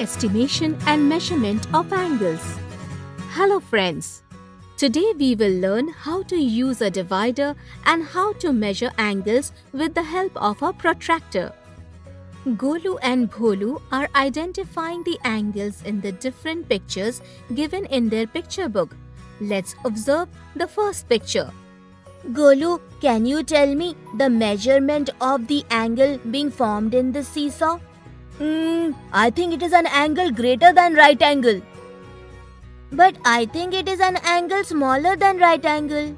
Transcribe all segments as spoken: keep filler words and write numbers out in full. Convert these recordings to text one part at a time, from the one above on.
estimation and measurement of angles. Hello friends, today we will learn how to use a divider and how to measure angles with the help of a protractor. Golu and Bholu are identifying the angles in the different pictures given in their picture book. Let's observe the first picture. Golu, can you tell me the measurement of the angle being formed in the seesaw? Hmm, I think it is an angle greater than right angle. But I think it is an angle smaller than right angle.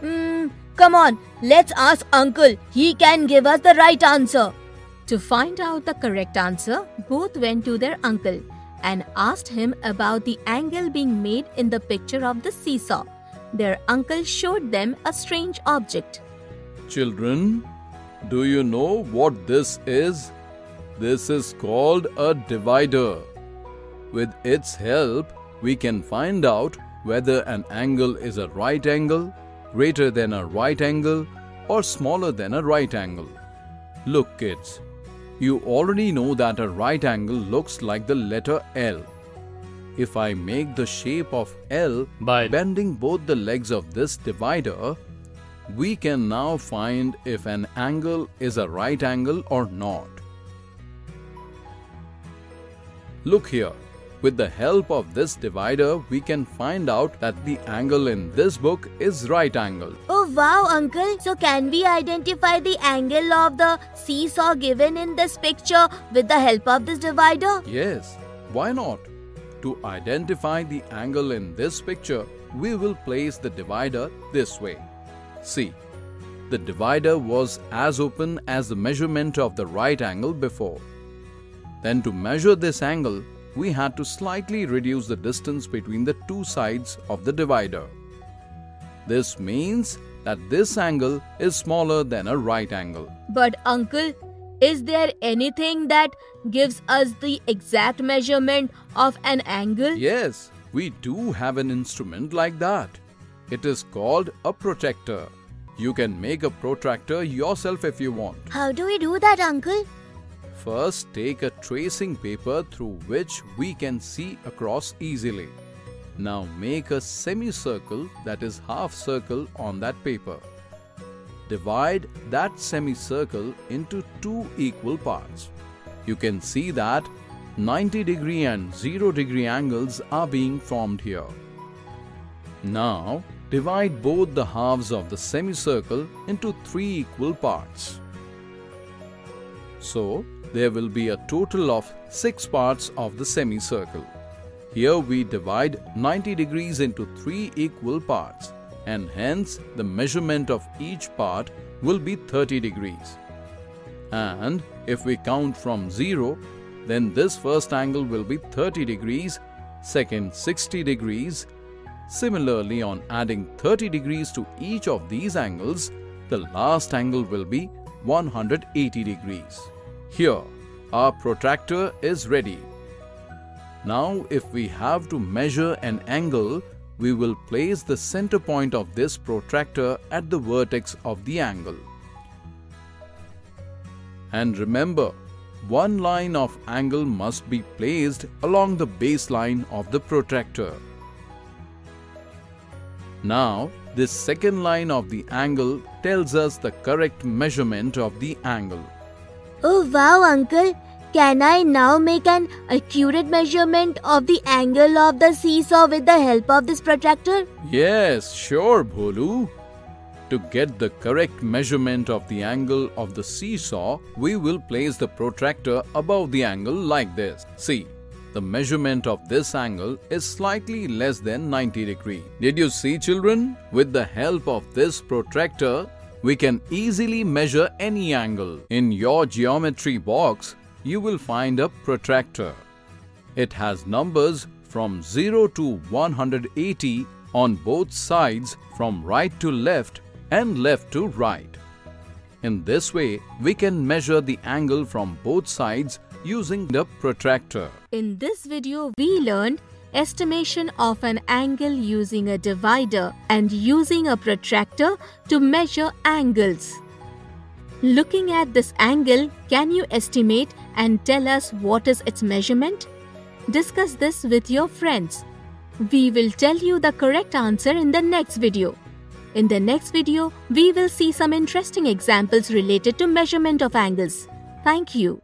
Hmm, come on, let's ask uncle. He can give us the right answer. To find out the correct answer, both went to their uncle and asked him about the angle being made in the picture of the seesaw. Their uncle showed them a strange object. Children, do you know what this is? This is called a divider. With its help, we can find out whether an angle is a right angle, greater than a right angle, or smaller than a right angle. Look, kids. You already know that a right angle looks like the letter L. If I make the shape of L by bending both the legs of this divider, we can now find if an angle is a right angle or not. Look here. With the help of this divider, we can find out that the angle in this book is right angle. Oh wow, uncle! So can we identify the angle of the seesaw given in this picture with the help of this divider? Yes, why not? To identify the angle in this picture, we will place the divider this way. See, the divider was as open as the measurement of the right angle before. Then to measure this angle, we had to slightly reduce the distance between the two sides of the divider. This means that this angle is smaller than a right angle. But uncle, is there anything that gives us the exact measurement of an angle? Yes, we do have an instrument like that. It is called a protractor. You can make a protractor yourself if you want. How do we do that, uncle? First, take a tracing paper through which we can see across easily. Now make a semicircle, that is half circle, on that paper. Divide that semicircle into two equal parts. You can see that ninety degree and zero degree angles are being formed here. Now divide both the halves of the semicircle into three equal parts. So, there will be a total of six parts of the semicircle. Here we divide ninety degrees into three equal parts, and hence the measurement of each part will be thirty degrees. And if we count from zero, then this first angle will be thirty degrees, second sixty degrees. Similarly, on adding thirty degrees to each of these angles, the last angle will be one hundred eighty degrees. Here, our protractor is ready. Now, if we have to measure an angle, we will place the center point of this protractor at the vertex of the angle. And remember, one line of angle must be placed along the baseline of the protractor. Now, this second line of the angle tells us the correct measurement of the angle. Oh wow, uncle! Can I now make an accurate measurement of the angle of the seesaw with the help of this protractor? Yes, sure, Bholu. To get the correct measurement of the angle of the seesaw, we will place the protractor above the angle like this. See, the measurement of this angle is slightly less than ninety degrees. Did you see, children? With the help of this protractor, we can easily measure any angle. In your geometry box, you will find a protractor. It has numbers from zero to one hundred eighty on both sides, from right to left and left to right. In this way, we can measure the angle from both sides using the protractor. In this video, we learned estimation of an angle using a divider and using a protractor to measure angles. Looking at this angle, can you estimate and tell us what is its measurement? Discuss this with your friends. We will tell you the correct answer in the next video. In the next video, we will see some interesting examples related to measurement of angles. Thank you.